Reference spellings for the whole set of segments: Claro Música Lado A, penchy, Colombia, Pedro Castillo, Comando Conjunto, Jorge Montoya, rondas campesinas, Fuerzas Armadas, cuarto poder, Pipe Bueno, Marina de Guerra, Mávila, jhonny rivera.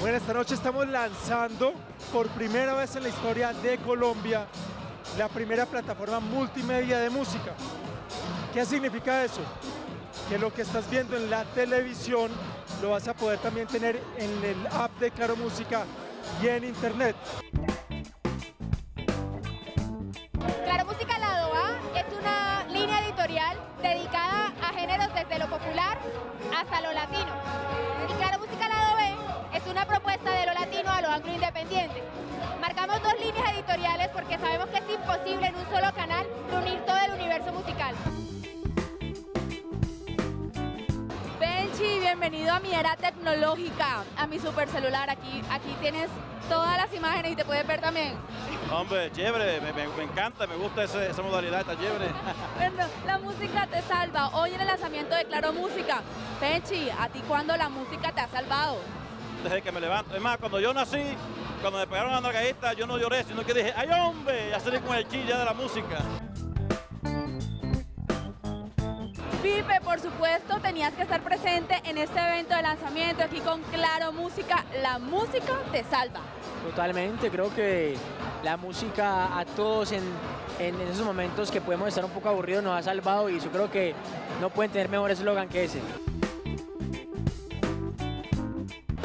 Bueno, esta noche estamos lanzando por primera vez en la historia de Colombia la primera plataforma multimedia de música. ¿Qué significa eso? Que lo que estás viendo en la televisión lo vas a poder también tener en el app de Claro Música y en internet. Claro Música Lado A es una línea editorial dedicada a géneros desde lo popular hasta lo latino. Y Claro Música Lado es una propuesta de lo latino a lo anglo-independiente. Marcamos dos líneas editoriales porque sabemos que es imposible en un solo canal reunir todo el universo musical. Penchy, bienvenido a mi era tecnológica, a mi supercelular. Aquí tienes todas las imágenes y te puedes ver también. Hombre, chévere, me encanta, me gusta esa modalidad, está chévere. Bueno, la música te salva. Hoy en el lanzamiento de Claro Música. Penchy, ¿a ti cuándo la música te ha salvado? Desde que me levanto. Es más, cuando yo nací, cuando me pegaron la nalgadita, yo no lloré, sino que dije, ¡ay, hombre! Ya salí con el chi ya de la música. Pipe, por supuesto, tenías que estar presente en este evento de lanzamiento aquí con Claro Música. La música te salva. Totalmente, creo que la música a todos en esos momentos que podemos estar un poco aburridos nos ha salvado y yo creo que no pueden tener mejor eslogan que ese.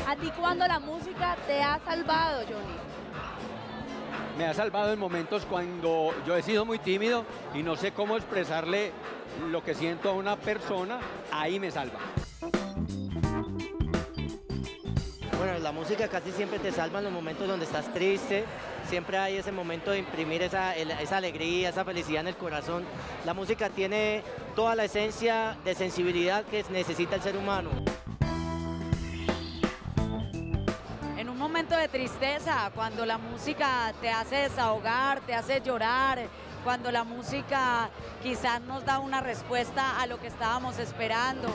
¿A ti cuándo la música te ha salvado, Jhonny? Me ha salvado en momentos cuando yo he sido muy tímido y no sé cómo expresarle lo que siento a una persona, ahí me salva. Bueno, la música casi siempre te salva en los momentos donde estás triste, siempre hay ese momento de imprimir esa alegría, esa felicidad en el corazón. La música tiene toda la esencia de sensibilidad que necesita el ser humano. Momento de tristeza, cuando la música te hace desahogar, te hace llorar, cuando la música quizás nos da una respuesta a lo que estábamos esperando.